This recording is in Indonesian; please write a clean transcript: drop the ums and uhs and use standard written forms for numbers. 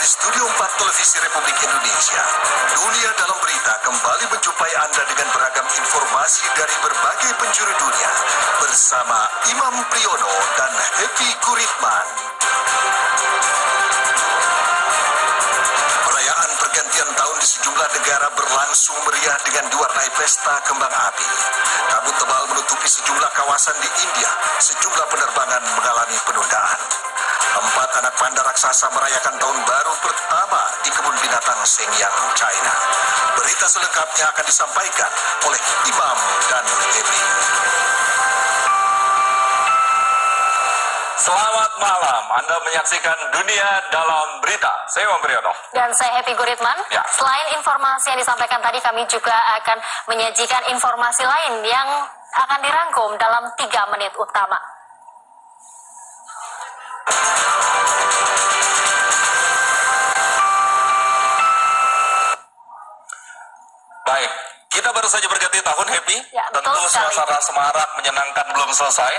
Dari Studio 4 Televisi Republik Indonesia, Dunia Dalam Berita kembali menjumpai Anda dengan beragam informasi dari berbagai penjuru dunia bersama Imam Priyono dan Happy Kuritman. Perayaan pergantian tahun di sejumlah negara berlangsung meriah dengan diwarnai pesta kembang api. Kabut tebal menutupi sejumlah kawasan di India, sejumlah penerbangan mengalami penundaan. 4 anak panda raksasa merayakan tahun baru pertama di kebun binatang Shenyang, China. Berita selengkapnya akan disampaikan oleh Imam dan Dewi. Selamat malam, Anda menyaksikan Dunia Dalam Berita. Saya Imam Priyono. Dan saya Happy Guritman. Ya. Selain informasi yang disampaikan tadi, kami juga akan menyajikan informasi lain yang akan dirangkum dalam 3 menit utama. Baik, kita baru saja berganti tahun, Happy. Ya, tentu suasana semarak menyenangkan belum selesai.